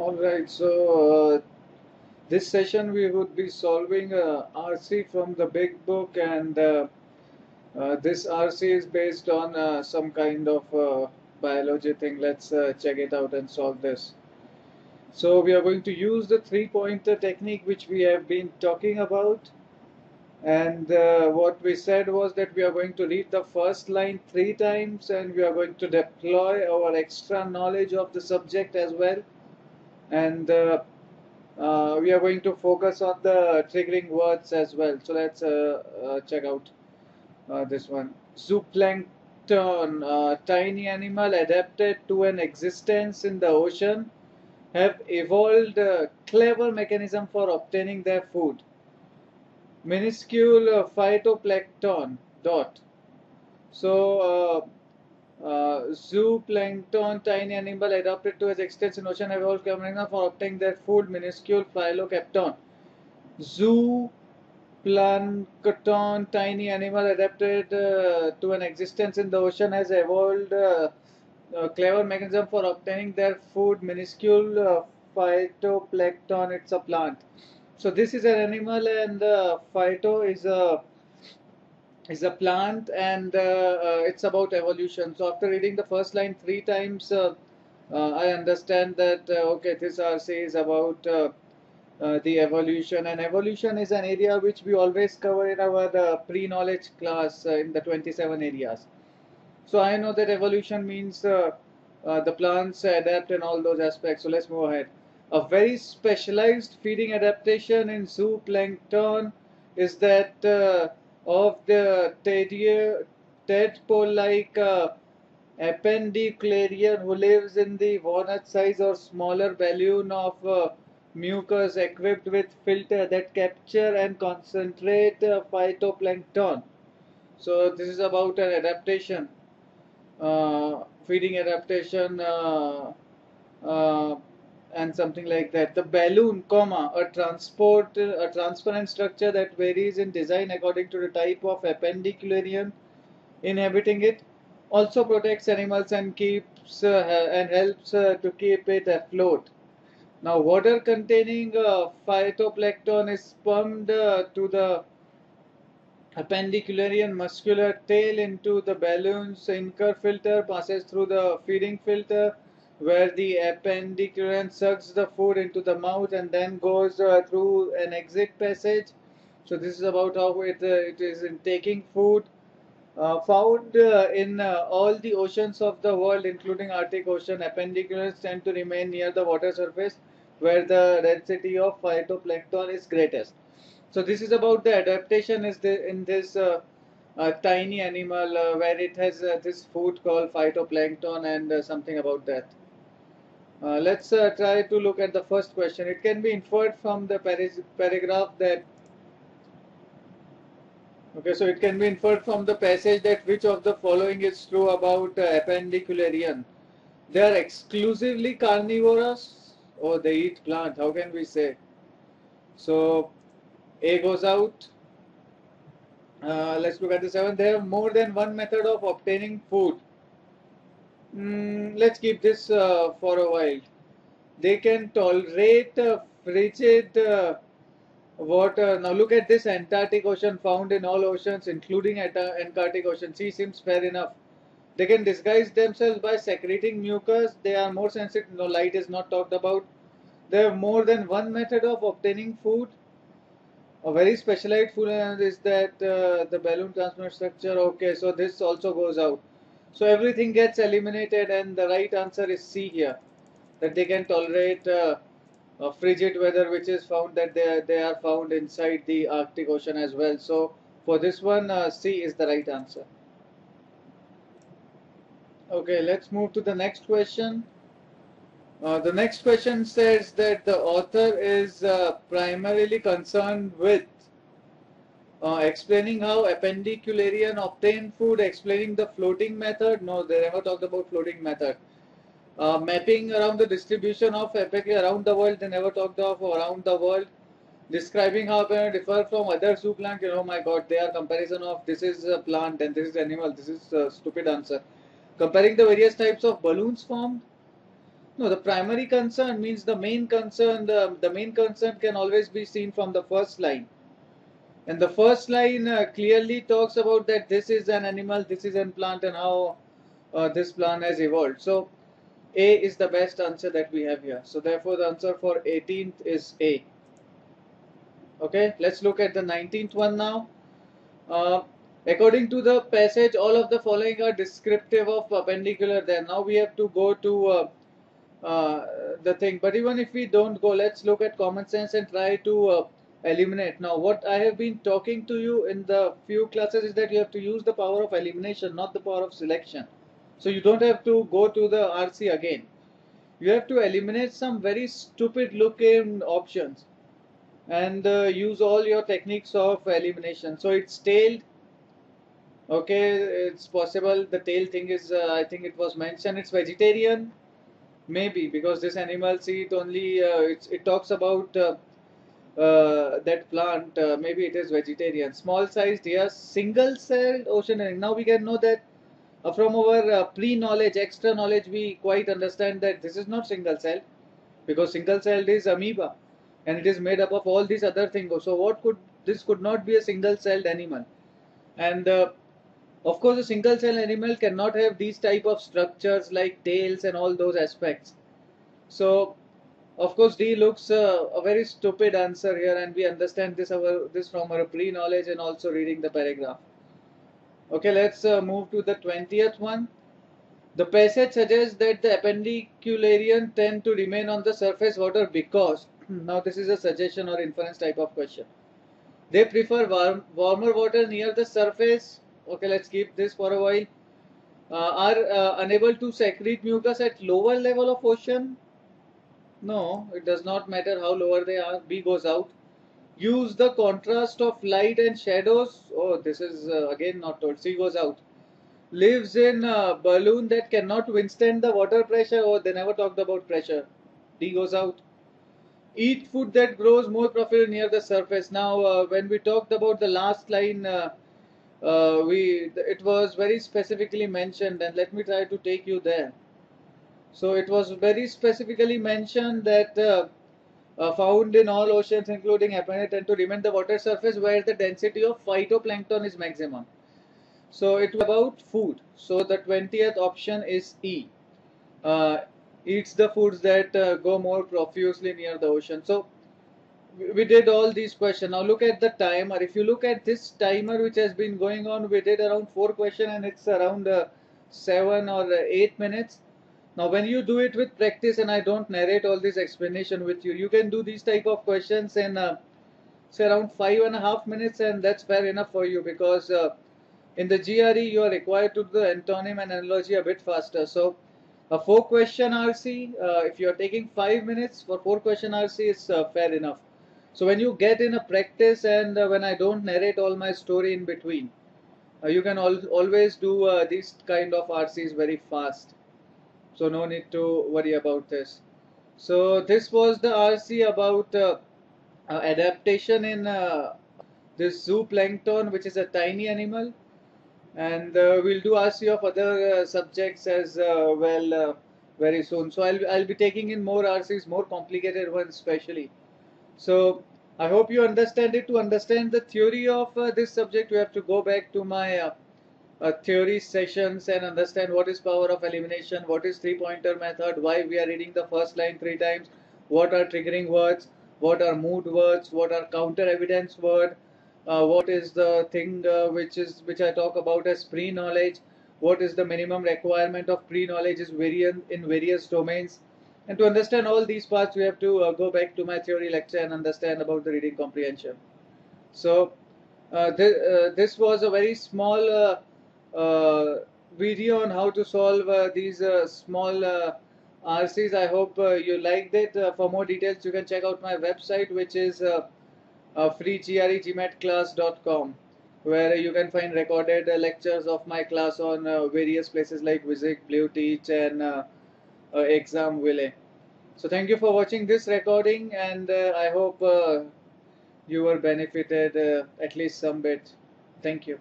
Alright, so this session we would be solving RC from the big book, and this RC is based on some kind of biology thing. Let's check it out and solve this. So we are going to use the three-pointer technique which we have been talking about, and what we said was that we are going to read the first line 3 times and we are going to deploy our extra knowledge of the subject as well, and we are going to focus on the triggering words as well. So let's check out this one. Zooplankton, tiny animal adapted to an existence in the ocean, have evolved a clever mechanism for obtaining their food. Minuscule phytoplankton . So zooplankton, tiny animal adapted to its extensive ocean, have evolved mechanism for obtaining their food. Minuscule phytoplankton. Zooplankton, tiny animal adapted to an existence in the ocean, has evolved a clever mechanism for obtaining their food. Minuscule phytoplankton. It's a plant. So this is an animal, and phyto is a plant, and it's about evolution. So after reading the first line 3 times, I understand that okay, this RC is about the evolution, and evolution is an area which we always cover in our pre-knowledge class in the 27 areas. So I know that evolution means the plants adapt and all those aspects. So let's move ahead. A very specialized feeding adaptation in zooplankton is that of the tadpole-like appendicularian who lives in the walnut-sized or smaller balloon of mucus equipped with filter that capture and concentrate phytoplankton. So this is about an adaptation, feeding adaptation, and something like that. The balloon, comma, a transparent structure that varies in design according to the type of appendicularian inhabiting it, also protects animals and keeps and helps to keep it afloat. Now, water containing phytoplankton is pumped to the appendicularian muscular tail into the balloon's inner filter, passes through the feeding filter, where the appendicularian sucks the food into the mouth and then goes through an exit passage. So this is about how it is in taking food. Found in all the oceans of the world, including Arctic Ocean, appendicularians tend to remain near the water surface where the density of phytoplankton is greatest. So this is about the adaptation is in this tiny animal where it has this food called phytoplankton, and something about that. Let's try to look at the first question. It can be inferred from the paragraph that, okay, so it can be inferred from the passage that which of the following is true about appendicularian. They are exclusively carnivorous, or they eat plant. How can we say? So A goes out. Let's look at the 7. They have more than one method of obtaining food. Let's keep this for a while. They can tolerate frigid water. Now look at this. Antarctic Ocean, found in all oceans including Antarctic Ocean. See, seems fair enough. They can disguise themselves by secreting mucus. They are more sensitive. No, light is not talked about. They have more than one method of obtaining food. A very specialized food is that the balloon transparent structure. Okay, so this also goes out. So everything gets eliminated, and the right answer is C here, that they can tolerate a frigid weather, which is found that they are found inside the Arctic Ocean as well. So for this one, C is the right answer. Okay, let's move to the next question. The next question says that the author is primarily concerned with explaining how appendicularian obtain food, explaining the floating method. No, they never talked about floating method. Mapping around the distribution of appendicularian around the world. They never talked of around the world. Describing how appendicularian differ from other zooplankton. Oh my God, they are comparison of this is a plant and this is animal. This is a stupid answer. Comparing the various types of balloons formed. No, the primary concern means the main concern. The main concern can always be seen from the first line. And the first line clearly talks about that this is an animal, this is an plant, and how this plant has evolved. So A is the best answer that we have here. So therefore the answer for 18th is A. Okay, let's look at the 19th one now. According to the passage, all of the following are descriptive of appendicular. Then now we have to go to the thing. But even if we don't go, let's look at common sense and try to eliminate. Now what I have been talking to you in the few classes is that you have to use the power of elimination, not the power of selection. So you don't have to go to the RC again. You have to eliminate some very stupid looking options and use all your techniques of elimination. So it's tailed. Okay, it's possible the tail thing is, I think it was mentioned, it's vegetarian. Maybe because this animal seat only, it talks about that plant, maybe it is vegetarian. Small sized, yes. Single celled oceanic. Now we can know that from our pre-knowledge, extra knowledge, we quite understand that this is not single celled, because single celled is amoeba and it is made up of all these other things. So what could, this could not be a single celled animal. And of course a single celled animal cannot have these type of structures like tails and all those aspects. So of course, D looks a very stupid answer here, and we understand this, this from our pre-knowledge and also reading the paragraph. Okay, let's move to the 20th one. The passage suggests that the appendicularian tend to remain on the surface water because, now this is a suggestion or inference type of question. They prefer warmer water near the surface. Okay, let's keep this for a while. Are unable to secrete mucus at lower level of ocean. No, it does not matter how lower they are. B goes out. Use the contrast of light and shadows. Oh, this is again not told. C goes out. Lives in a balloon that cannot withstand the water pressure. Oh, they never talked about pressure. D goes out. Eat food that grows more profitably near the surface. Now, when we talked about the last line, it was very specifically mentioned, and let me try to take you there. So it was very specifically mentioned that found in all oceans including appendicularian to remain the water surface where the density of phytoplankton is maximum. So it was about food. So the 20th option is E. Eats the foods that go more profusely near the ocean. So we did all these questions. Now look at the timer. If you look at this timer which has been going on, we did around 4 questions and it's around 7 or 8 minutes. Now when you do it with practice, and I don't narrate all this explanation with you, you can do these type of questions in say around 5.5 minutes, and that's fair enough for you, because in the GRE you are required to do the antonym and analogy a bit faster. So a 4-question RC, if you are taking 5 minutes for 4-question RC, it's fair enough. So when you get in a practice and when I don't narrate all my story in between, you can always do these kind of RCs very fast. So no need to worry about this. So this was the RC about adaptation in this zooplankton, which is a tiny animal. And we'll do RC of other subjects as well very soon. So I'll be taking in more RCs, more complicated ones especially. So I hope you understand it. To understand the theory of this subject, you have to go back to my theory sessions and understand what is power of elimination, what is 3-pointer method, why we are reading the first line 3 times, what are triggering words, what are mood words, what are counter evidence word, what is the thing which I talk about as pre-knowledge, what is the minimum requirement of pre-knowledge is variant in various domains. And to understand all these parts, we have to go back to my theory lecture and understand about the reading comprehension. So this was a very small video on how to solve these small RCs. I hope you liked it. For more details, you can check out my website, which is freegregmatclass.com, where you can find recorded lectures of my class on various places like Wiziq, Blue Teach, and exam Ville. So thank you for watching this recording, and I hope you were benefited at least some bit. Thank you.